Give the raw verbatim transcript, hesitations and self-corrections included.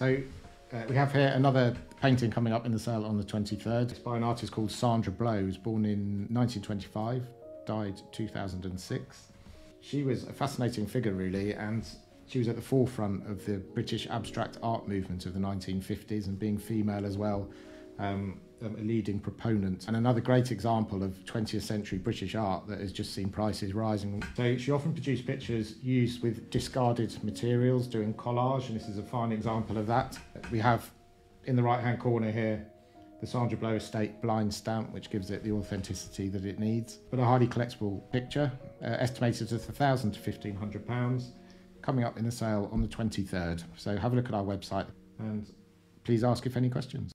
So uh, we have here another painting coming up in the sale on the twenty-third. It's by an artist called Sandra Blow, who was born in nineteen twenty-five, died two thousand six. She was a fascinating figure, really, and she was at the forefront of the British abstract art movement of the nineteen fifties, and being female as well, um, a leading proponent. And another great example of twentieth century British art that has just seen prices rising. So she often produced pictures used with discarded materials, doing collage, and this is a fine example of that. We have in the right-hand corner here the Sandra Blow Estate blind stamp, which gives it the authenticity that it needs. But a highly collectible picture, uh, estimated at one thousand pounds to fifteen hundred pounds, coming up in the sale on the twenty-third. So have a look at our website and please ask if any questions.